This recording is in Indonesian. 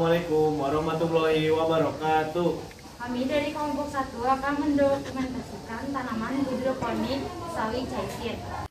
Assalamualaikum warahmatullahi wabarakatuh. Kami dari kelompok 1 akan mendokumentasikan tanaman hidroponik sawi caisir.